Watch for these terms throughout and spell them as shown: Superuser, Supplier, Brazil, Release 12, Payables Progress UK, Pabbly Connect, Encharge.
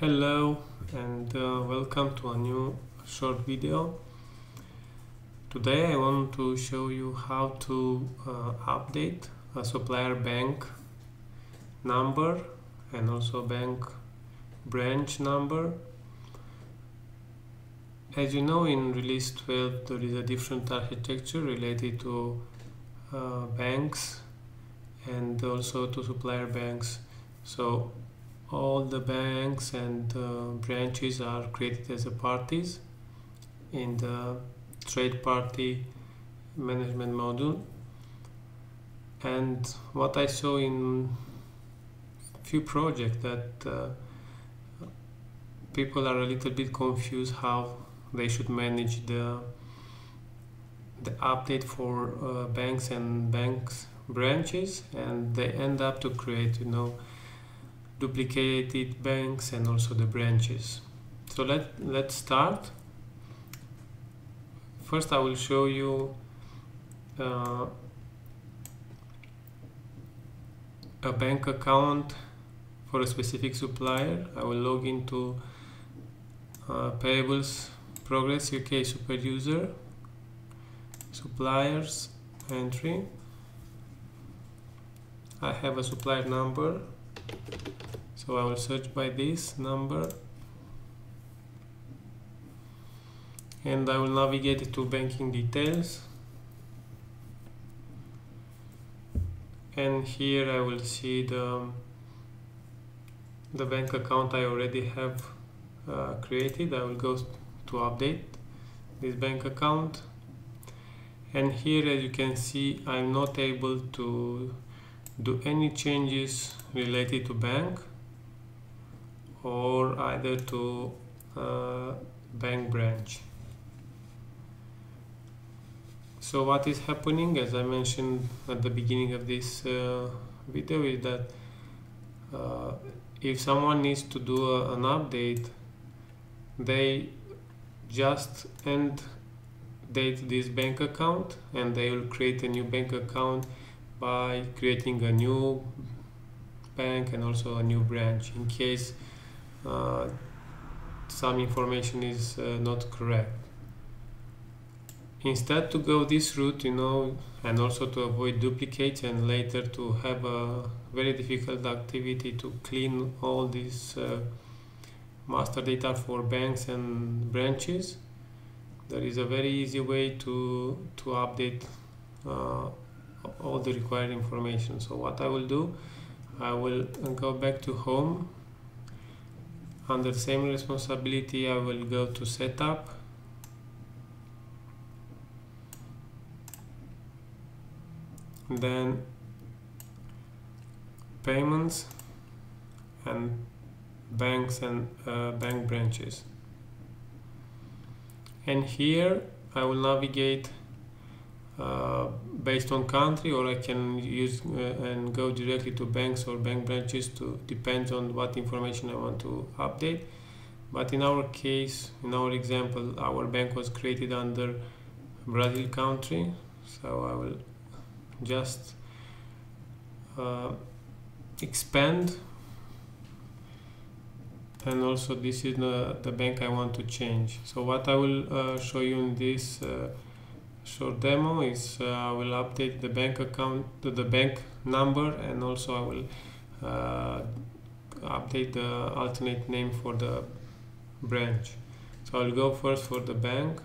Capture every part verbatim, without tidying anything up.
Hello and uh, welcome to a new short video. Today I want to show you how to uh, update a supplier bank number and also bank branch number. As you know, in Release twelve there is a different architecture related to uh, banks and also to supplier banks. So all the banks and uh, branches are created as a parties in the trade party management module. And what I saw in few projects that uh, people are a little bit confused how they should manage the the update for uh, banks and banks branches, and they end up to create, you know, duplicated banks and also the branches. So let, let's start. First I will show you uh, a bank account for a specific supplier. I will log into uh, Payables Progress U K Superuser, suppliers entry. I have a supplier number, so I will search by this number and I will navigate to banking details, and here I will see the, the bank account I already have uh, created. I will go to update this bank account, and here as you can see I'm not able to do any changes related to bank or either to uh, bank branch. So what is happening, as I mentioned at the beginning of this uh, video, is that uh, if someone needs to do a, an update, they just end date this bank account and they will create a new bank account by creating a new bank and also a new branch in case uh, some information is uh, not correct. Instead to go this route, you know, and also to avoid duplicates and later to have a very difficult activity to clean all this uh, master data for banks and branches, there is a very easy way to, to update uh, all the required information. So what I will do, I will go back to home. Under same responsibility I will go to setup, then payments and banks and uh, bank branches, and here I will navigate Uh, based on country, or I can use uh, and go directly to banks or bank branches, to depends on what information I want to update. But in our case, in our example, our bank was created under Brazil country, so I will just uh, expand, and also this is the, the bank I want to change. So what I will uh, show you in this uh, short demo is uh, I will update the bank account to the bank number, and also I will uh, update the alternate name for the branch. So I'll go first for the bank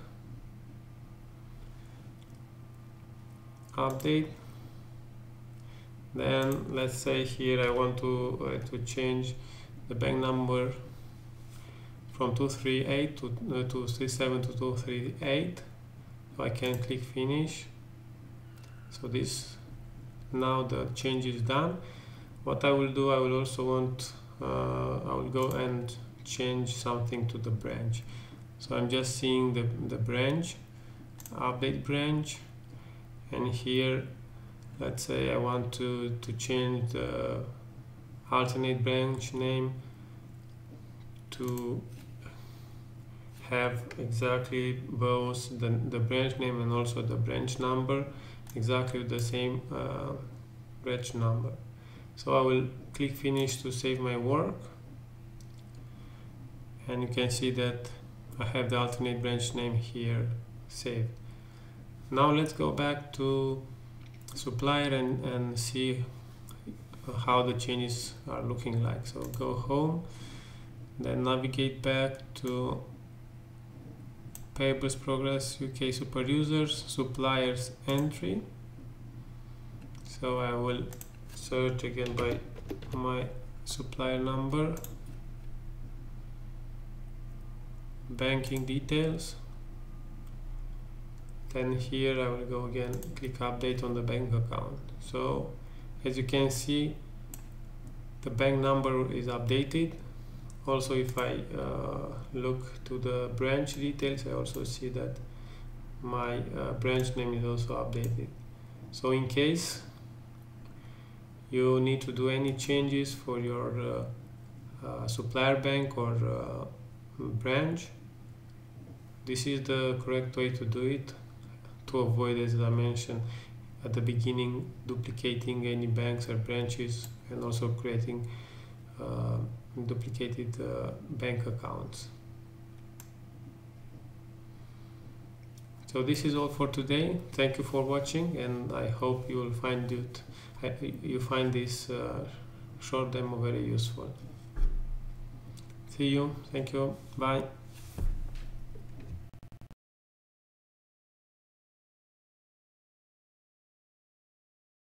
update, then let's say here I want to uh, to change the bank number from two three eight to uh, two three seven to two three eight. So I can click finish. So this, now the change is done. What I will do, I will also want uh, I will go and change something to the branch. So I'm just seeing the, the branch, update branch, and here let's say I want to, to change the alternate branch name to have exactly both the, the branch name and also the branch number, exactly the same uh, branch number. So I will click finish to save my work, and you can see that I have the alternate branch name here saved. Now let's go back to supplier and, and see how the changes are looking like. So go home, then navigate back to Payables Progress U K Superusers, suppliers entry. So I will search again by my supplier number, banking details. Then here I will go again, click update on the bank account. So as you can see, the bank number is updated. Also, if I uh, look to the branch details, I also see that my uh, branch name is also updated. So in case you need to do any changes for your uh, uh, supplier bank or uh, branch, this is the correct way to do it, to avoid, as I mentioned at the beginning, duplicating any banks or branches, and also creating uh, duplicated uh, bank accounts. So this is all for today. Thank you for watching, and I hope you will find it you find this uh, short demo very useful. See you. Thank you. Bye.